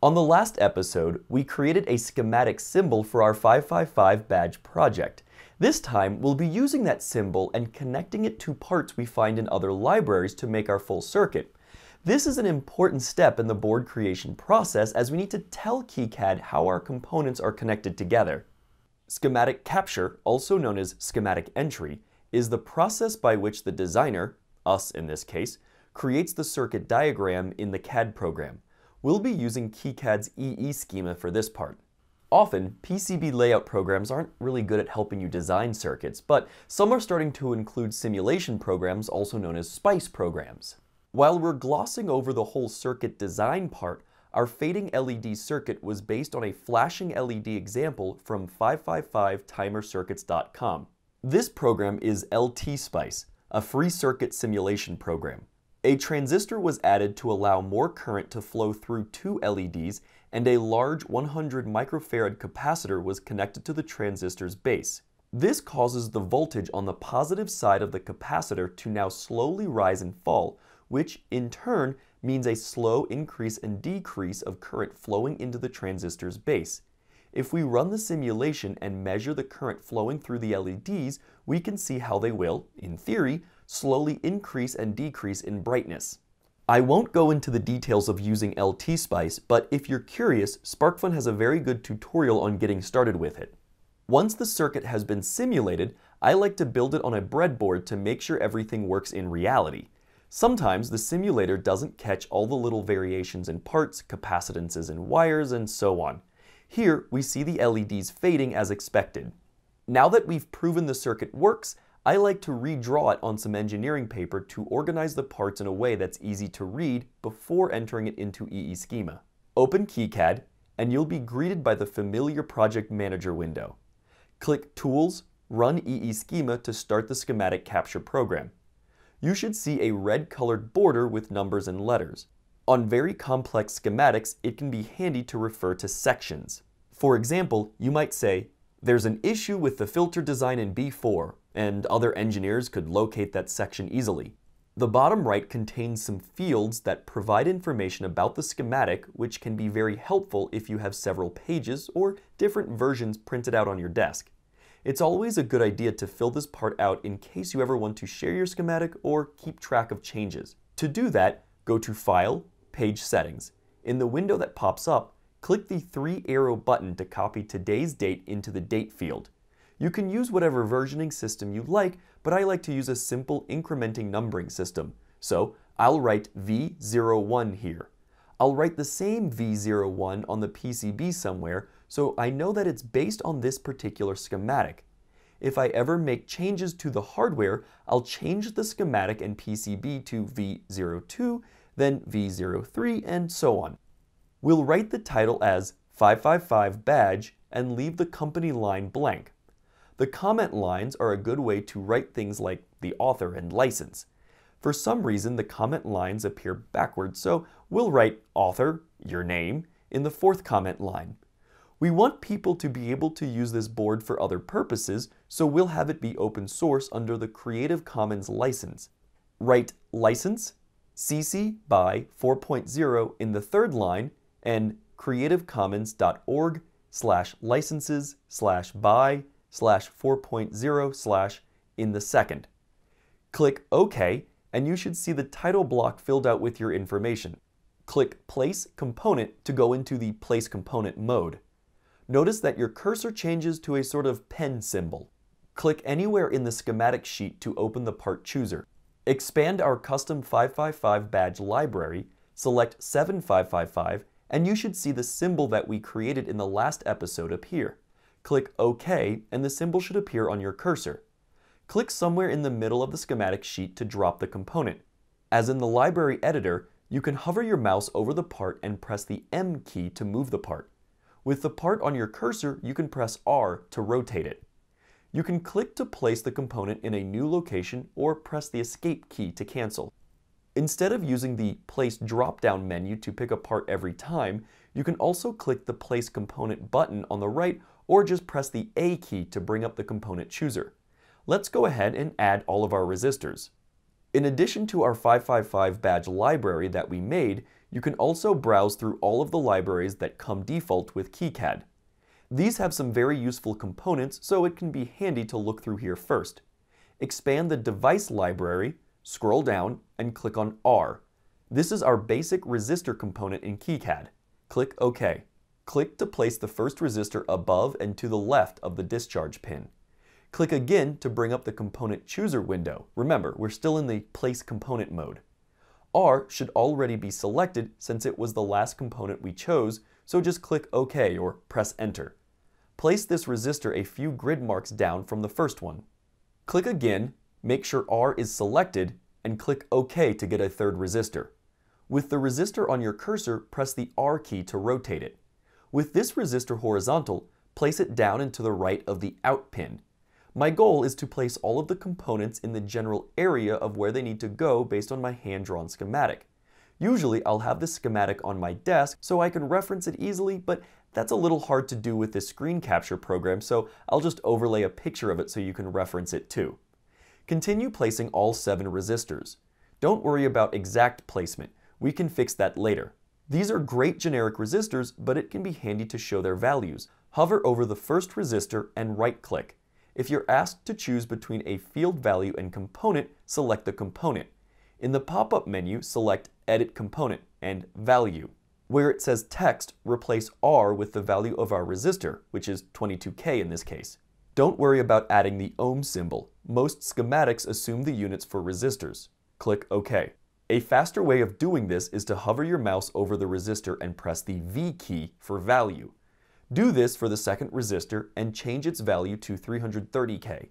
On the last episode, we created a schematic symbol for our 555 badge project. This time, we'll be using that symbol and connecting it to parts we find in other libraries to make our full circuit. This is an important step in the board creation process as we need to tell KiCad how our components are connected together. Schematic capture, also known as schematic entry, is the process by which the designer, us in this case, creates the circuit diagram in the CAD program. We'll be using KiCad's EE schema for this part. Often, PCB layout programs aren't really good at helping you design circuits, but some are starting to include simulation programs, also known as SPICE programs. While we're glossing over the whole circuit design part, our fading LED circuit was based on a flashing LED example from 555timercircuits.com. This program is LTSPICE, a free circuit simulation program. A transistor was added to allow more current to flow through two LEDs, and a large 100 microfarad capacitor was connected to the transistor's base. This causes the voltage on the positive side of the capacitor to now slowly rise and fall, which in turn means a slow increase and decrease of current flowing into the transistor's base. If we run the simulation and measure the current flowing through the LEDs, we can see how they will, in theory, slowly increase and decrease in brightness. I won't go into the details of using LTSPICE, but if you're curious, SparkFun has a very good tutorial on getting started with it. Once the circuit has been simulated, I like to build it on a breadboard to make sure everything works in reality. Sometimes the simulator doesn't catch all the little variations in parts, capacitances in wires, and so on. Here, we see the LEDs fading as expected. Now that we've proven the circuit works, I like to redraw it on some engineering paper to organize the parts in a way that's easy to read before entering it into EE Schema. Open KiCad, and you'll be greeted by the familiar Project Manager window. Click Tools, Run EE Schema to start the Schematic Capture program. You should see a red-colored border with numbers and letters. On very complex schematics, it can be handy to refer to sections. For example, you might say, "There's an issue with the filter design in B4," and other engineers could locate that section easily. The bottom right contains some fields that provide information about the schematic, which can be very helpful if you have several pages or different versions printed out on your desk. It's always a good idea to fill this part out in case you ever want to share your schematic or keep track of changes. To do that, go to File, Page Settings. In the window that pops up, click the three-arrow button to copy today's date into the Date field. You can use whatever versioning system you like, but I like to use a simple incrementing numbering system, so I'll write V01 here. I'll write the same V01 on the PCB somewhere, so I know that it's based on this particular schematic. If I ever make changes to the hardware, I'll change the schematic and PCB to V02, then V03, and so on. We'll write the title as 555 badge and leave the company line blank. The comment lines are a good way to write things like the author and license. For some reason, the comment lines appear backwards, so we'll write author, your name, in the fourth comment line. We want people to be able to use this board for other purposes, so we'll have it be open source under the Creative Commons license. Write license, CC by 4.0 in the third line, and creativecommons.org/licenses/by/4.0/ in the second. Click OK, and you should see the title block filled out with your information. Click Place Component to go into the Place Component mode. Notice that your cursor changes to a sort of pen symbol. Click anywhere in the schematic sheet to open the part chooser. Expand our custom 555 badge library, select 7555, and you should see the symbol that we created in the last episode appear. Click OK, and the symbol should appear on your cursor. Click somewhere in the middle of the schematic sheet to drop the component. As in the library editor, you can hover your mouse over the part and press the M key to move the part. With the part on your cursor, you can press R to rotate it. You can click to place the component in a new location or press the Escape key to cancel. Instead of using the Place drop-down menu to pick a part every time, you can also click the Place Component button on the right, or just press the A key to bring up the component chooser. Let's go ahead and add all of our resistors. In addition to our 555 badge library that we made, you can also browse through all of the libraries that come default with KiCad. These have some very useful components, so it can be handy to look through here first. Expand the device library, scroll down, and click on R. This is our basic resistor component in KiCad. Click OK. Click to place the first resistor above and to the left of the discharge pin. Click again to bring up the component chooser window. Remember, we're still in the place component mode. R should already be selected since it was the last component we chose, so just click OK or press Enter. Place this resistor a few grid marks down from the first one. Click again, make sure R is selected, and click OK to get a third resistor. With the resistor on your cursor, press the R key to rotate it. With this resistor horizontal, place it down and to the right of the out pin. My goal is to place all of the components in the general area of where they need to go based on my hand-drawn schematic. Usually I'll have this schematic on my desk so I can reference it easily, but that's a little hard to do with this screen capture program, so I'll just overlay a picture of it so you can reference it too. Continue placing all 7 resistors. Don't worry about exact placement. We can fix that later. These are great generic resistors, but it can be handy to show their values. Hover over the first resistor and right-click. If you're asked to choose between a field value and component, select the component. In the pop-up menu, select Edit Component and Value. Where it says Text, replace R with the value of our resistor, which is 22K in this case. Don't worry about adding the ohm symbol. Most schematics assume the units for resistors. Click OK. A faster way of doing this is to hover your mouse over the resistor and press the V key for value. Do this for the second resistor and change its value to 330K.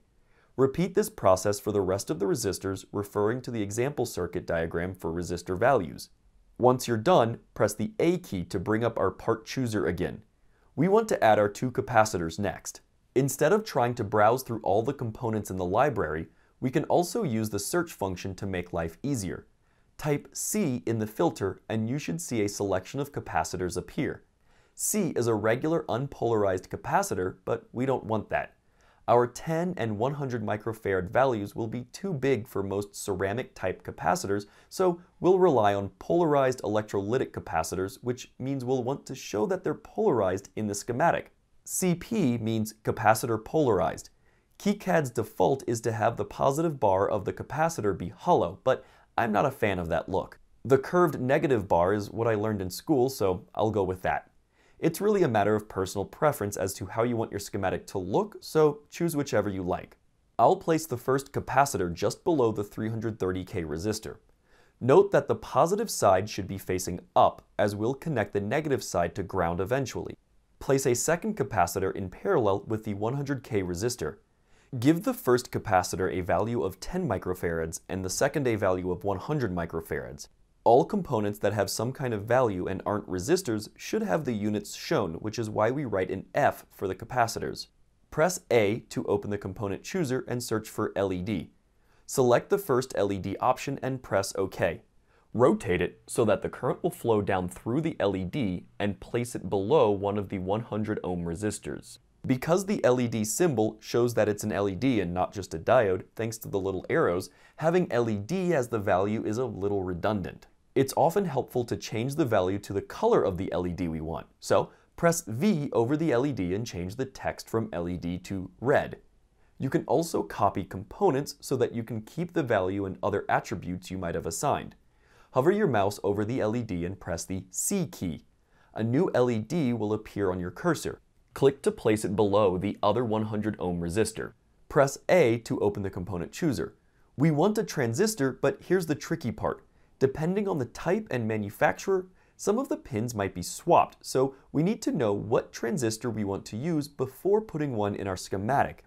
Repeat this process for the rest of the resistors, referring to the example circuit diagram for resistor values. Once you're done, press the A key to bring up our part chooser again. We want to add our 2 capacitors next. Instead of trying to browse through all the components in the library, we can also use the search function to make life easier. Type C in the filter and you should see a selection of capacitors appear. C is a regular unpolarized capacitor, but we don't want that. Our 10 and 100 microfarad values will be too big for most ceramic type capacitors, so we'll rely on polarized electrolytic capacitors, which means we'll want to show that they're polarized in the schematic. CP means capacitor polarized. KiCad's default is to have the positive bar of the capacitor be hollow, but I'm not a fan of that look. The curved negative bar is what I learned in school, so I'll go with that. It's really a matter of personal preference as to how you want your schematic to look, so choose whichever you like. I'll place the first capacitor just below the 330K resistor. Note that the positive side should be facing up, as we'll connect the negative side to ground eventually. Place a second capacitor in parallel with the 100K resistor. Give the first capacitor a value of 10 microfarads and the second a value of 100 microfarads. All components that have some kind of value and aren't resistors should have the units shown, which is why we write an F for the capacitors. Press A to open the component chooser and search for LED. Select the first LED option and press OK. Rotate it so that the current will flow down through the LED and place it below one of the 100 ohm resistors. Because the LED symbol shows that it's an LED and not just a diode, thanks to the little arrows, having LED as the value is a little redundant. It's often helpful to change the value to the color of the LED we want. So press V over the LED and change the text from LED to red. You can also copy components so that you can keep the value and other attributes you might have assigned. Hover your mouse over the LED and press the C key. A new LED will appear on your cursor. Click to place it below the other 100 ohm resistor. Press A to open the component chooser. We want a transistor, but here's the tricky part. Depending on the type and manufacturer, some of the pins might be swapped, so we need to know what transistor we want to use before putting one in our schematic.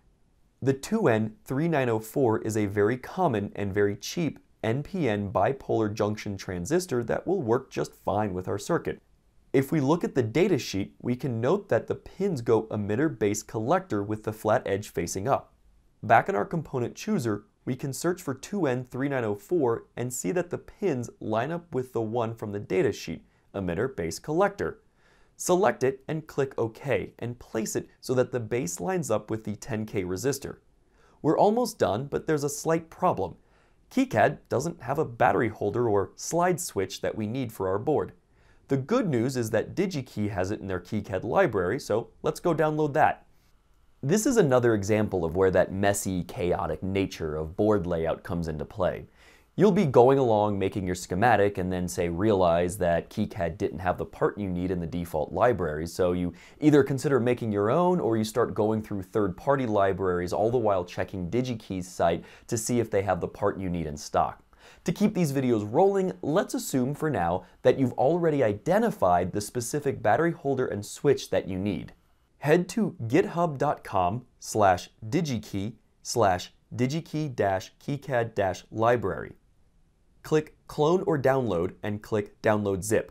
The 2N3904 is a very common and very cheap NPN bipolar junction transistor that will work just fine with our circuit. If we look at the datasheet, we can note that the pins go emitter base collector with the flat edge facing up. Back in our component chooser, we can search for 2N3904 and see that the pins line up with the one from the datasheet, emitter base collector. Select it and click OK and place it so that the base lines up with the 10K resistor. We're almost done, but there's a slight problem. KiCad doesn't have a battery holder or slide switch that we need for our board. The good news is that DigiKey has it in their KiCad library, so let's go download that. This is another example of where that messy, chaotic nature of board layout comes into play. You'll be going along making your schematic and then, say, realize that KiCad didn't have the part you need in the default library, so you either consider making your own or you start going through third-party libraries, all the while checking DigiKey's site to see if they have the part you need in stock. To keep these videos rolling, let's assume for now that you've already identified the specific battery holder and switch that you need. Head to github.com/digikey/digikey-kicad-library. Click Clone or Download and click Download Zip.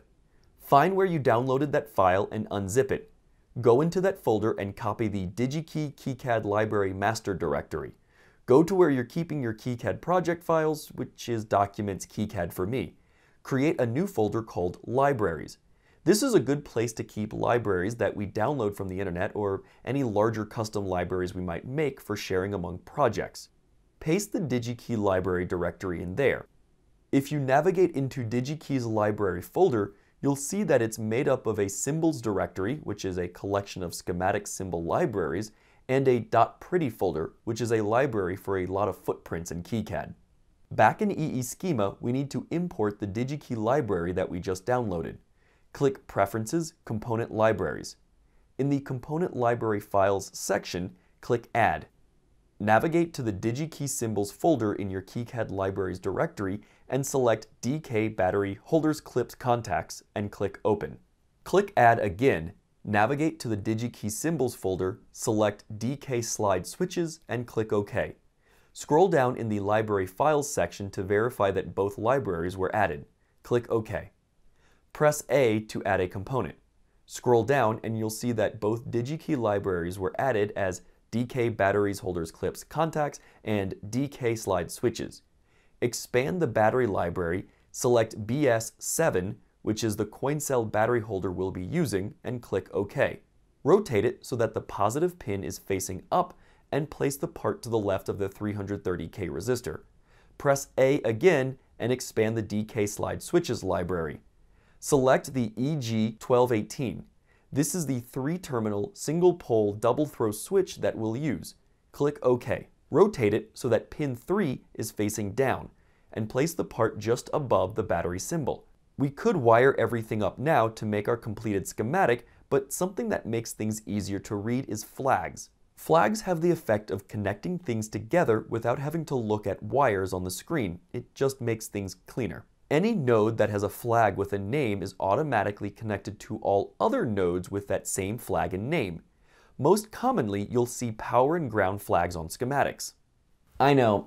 Find where you downloaded that file and unzip it. Go into that folder and copy the DigiKey KiCad Library Master Directory. Go to where you're keeping your KiCad project files, which is Documents KiCad for me. Create a new folder called Libraries. This is a good place to keep libraries that we download from the internet or any larger custom libraries we might make for sharing among projects. Paste the DigiKey library directory in there. If you navigate into DigiKey's library folder, you'll see that it's made up of a symbols directory, which is a collection of schematic symbol libraries, and a .pretty folder, which is a library for a lot of footprints in KiCad. Back in EE Schema, we need to import the DigiKey library that we just downloaded. Click Preferences, Component Libraries. In the Component Library Files section, click Add. Navigate to the DigiKey Symbols folder in your KiCad Libraries directory and select DK Battery Holders Clips Contacts and click Open. Click Add again, navigate to the DigiKey Symbols folder, select DK Slide Switches and click OK. Scroll down in the Library Files section to verify that both libraries were added. Click OK. Press A to add a component. Scroll down and you'll see that both DigiKey libraries were added as DK Batteries Holders Clips Contacts and DK Slide Switches. Expand the battery library, select BS7, which is the coin cell battery holder we'll be using, and click OK. Rotate it so that the positive pin is facing up and place the part to the left of the 330K resistor. Press A again and expand the DK Slide Switches library. Select the EG1218. This is the three-terminal, single-pole, double-throw switch that we'll use. Click OK. Rotate it so that pin 3 is facing down, and place the part just above the battery symbol. We could wire everything up now to make our completed schematic, but something that makes things easier to read is flags. Flags have the effect of connecting things together without having to look at wires on the screen. It just makes things cleaner. Any node that has a flag with a name is automatically connected to all other nodes with that same flag and name. Most commonly, you'll see power and ground flags on schematics. I know.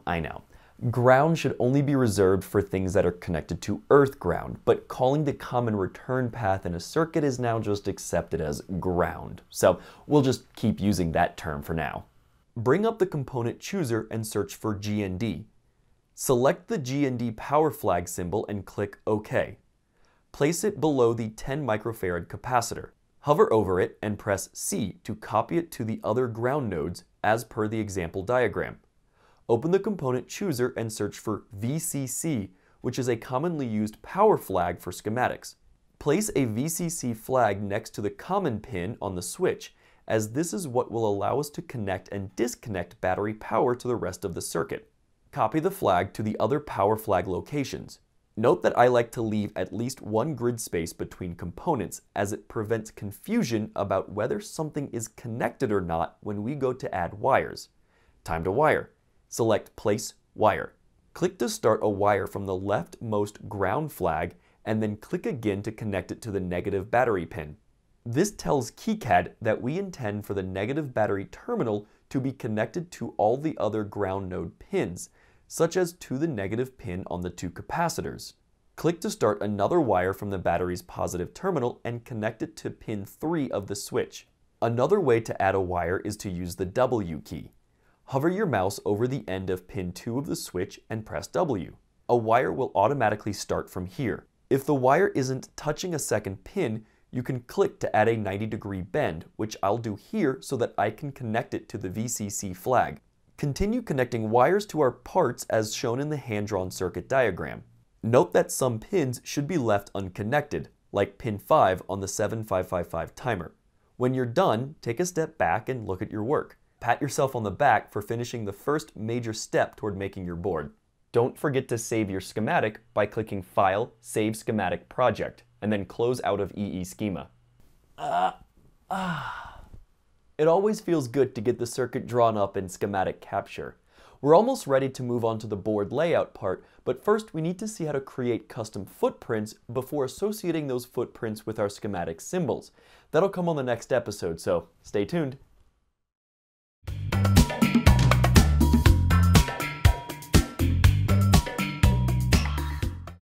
Ground should only be reserved for things that are connected to earth ground, but calling the common return path in a circuit is now just accepted as ground. So we'll just keep using that term for now. Bring up the component chooser and search for GND. Select the GND power flag symbol and click OK. Place it below the 10 microfarad capacitor. Hover over it and press C to copy it to the other ground nodes as per the example diagram. Open the component chooser and search for VCC, which is a commonly used power flag for schematics. Place a VCC flag next to the common pin on the switch, as this is what will allow us to connect and disconnect battery power to the rest of the circuit. Copy the flag to the other power flag locations. Note that I like to leave at least one grid space between components, as it prevents confusion about whether something is connected or not when we go to add wires. Time to wire. Select Place Wire. Click to start a wire from the leftmost ground flag, and then click again to connect it to the negative battery pin. This tells KiCad that we intend for the negative battery terminal to be connected to all the other ground node pins, such as to the negative pin on the two capacitors. Click to start another wire from the battery's positive terminal and connect it to pin 3 of the switch. Another way to add a wire is to use the W key. Hover your mouse over the end of pin 2 of the switch and press W. A wire will automatically start from here. If the wire isn't touching a second pin, you can click to add a 90-degree bend, which I'll do here so that I can connect it to the VCC flag. Continue connecting wires to our parts as shown in the hand-drawn circuit diagram. Note that some pins should be left unconnected, like pin 5 on the 7555 timer. When you're done, take a step back and look at your work. Pat yourself on the back for finishing the first major step toward making your board. Don't forget to save your schematic by clicking File, Save Schematic Project, and then close out of EE Schema. It always feels good to get the circuit drawn up in Schematic Capture. We're almost ready to move on to the board layout part, but first we need to see how to create custom footprints before associating those footprints with our schematic symbols. That'll come on the next episode, so stay tuned.